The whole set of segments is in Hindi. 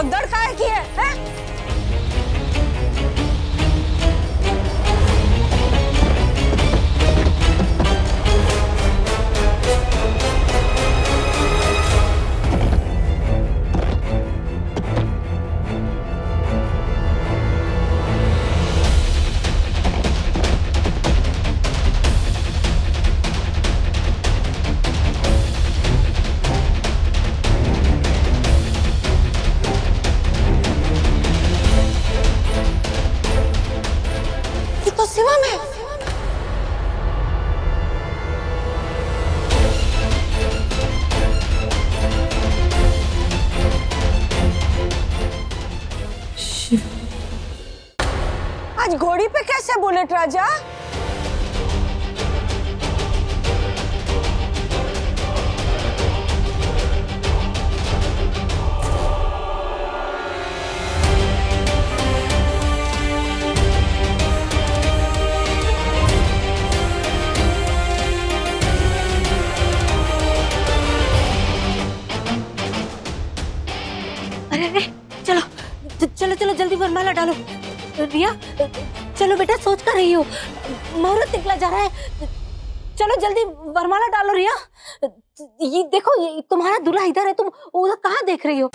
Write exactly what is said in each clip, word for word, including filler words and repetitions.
भगदड़ काहे की है, है? आज घोड़ी पे कैसे बुलेट राजा? अरे अरे चलो चलो चलो जल्दी वरमाला डालो। रिया चलो बेटा, सोच कर रही हो, मुहूर्त निकला जा रहा है, चलो जल्दी वरमाला डालो। रिया ये देखो, ये तुम्हारा दूल्हा इधर है, तुम उधर कहाँ देख रही हो?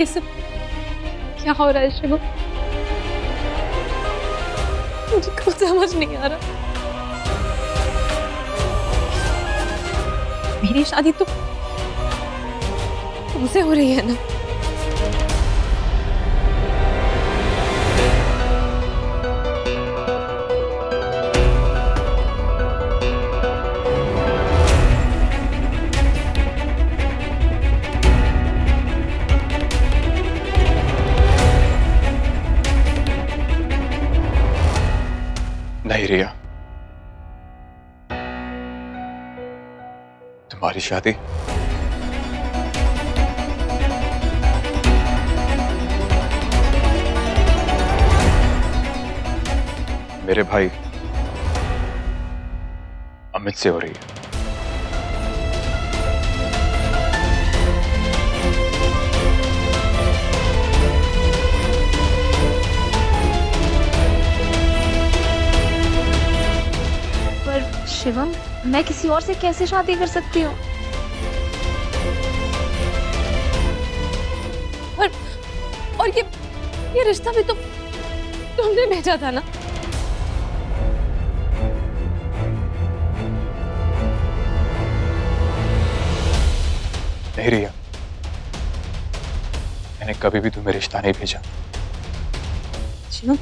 ये सब क्या हो रहा है शिवम? मुझे कुछ समझ नहीं आ रहा। मेरी शादी तो तुमसे हो रही है ना? तुम्हारी शादी मेरे भाई अमित से हो रही है। शिवम, मैं किसी और से कैसे शादी कर सकती हूँ? और और ये ये रिश्ता भी तुम तुमने भेजा था ना? नहीं रिया, मैंने कभी भी तुम्हें रिश्ता नहीं भेजा। चिनु,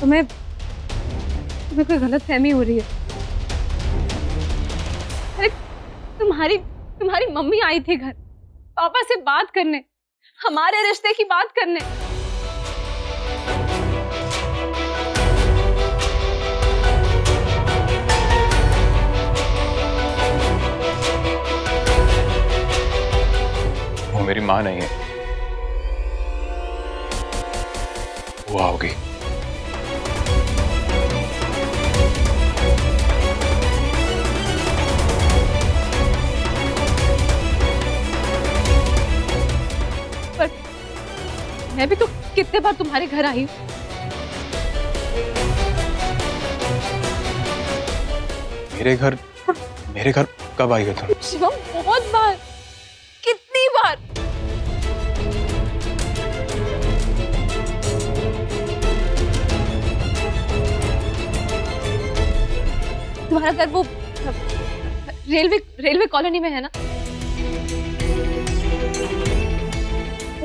तुम्हें तुम्हें कोई गलत फहमी हो रही है। अरे तुम्हारी तुम्हारी मम्मी आई थी घर पापा से बात करने, हमारे रिश्ते की बात करने। वो मेरी मां नहीं है, वो आओगी। मैं भी तो कितने बार तुम्हारे घर आई हूँ, मेरे घर मेरे घर कब आई हो तुम? शिवम, बहुत बार, कितनी बार। तुम्हारा घर वो रेलवे रेलवे कॉलोनी में है ना?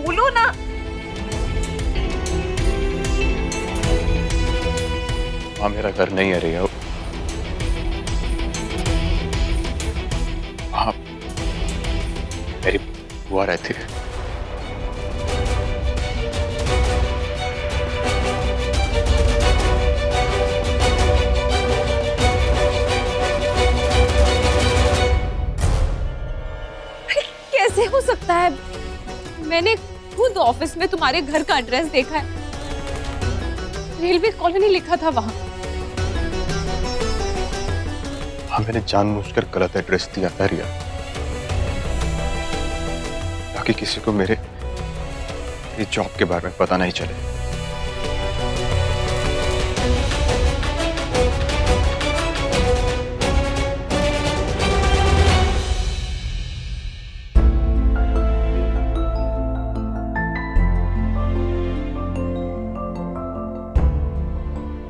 बोलो ना। हाँ, मेरा घर नहीं है रिया, वहाँ मेरी बुआ रहती है। कैसे हो सकता है? मैंने खुद ऑफिस में तुम्हारे घर का एड्रेस देखा है, रेलवे कॉलोनी लिखा था वहां। हाँ, मैंने जानबूझकर गलत एड्रेस दिया था रिया, ताकि किसी को मेरे मेरी जॉब के बारे में पता नहीं चले।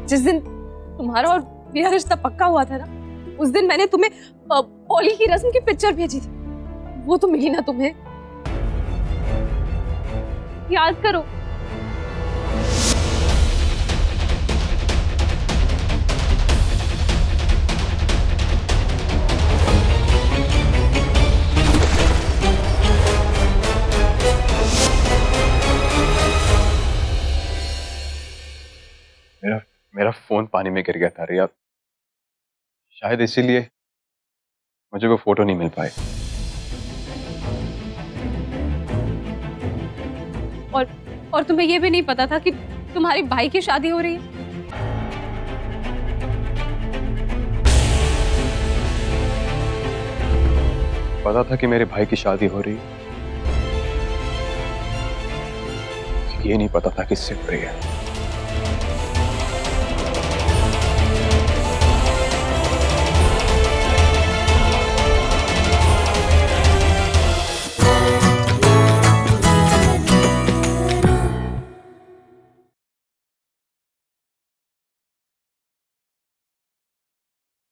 जिस दिन तुम्हारा और मेरा रिश्ता पक्का हुआ था ना, उस दिन मैंने तुम्हें पोली की रस्म की पिक्चर भेजी थी, वो तो मिली ना तुम्हें? याद करो, मेरा मेरा फोन पानी में गिर गया था रिया, शायद इसीलिए मुझे वो फोटो नहीं मिल पाए। और और तुम्हें ये भी नहीं पता था कि तुम्हारे भाई की शादी हो रही है? पता था कि मेरे भाई की शादी हो रही है, ये नहीं पता था किससे हो रही है।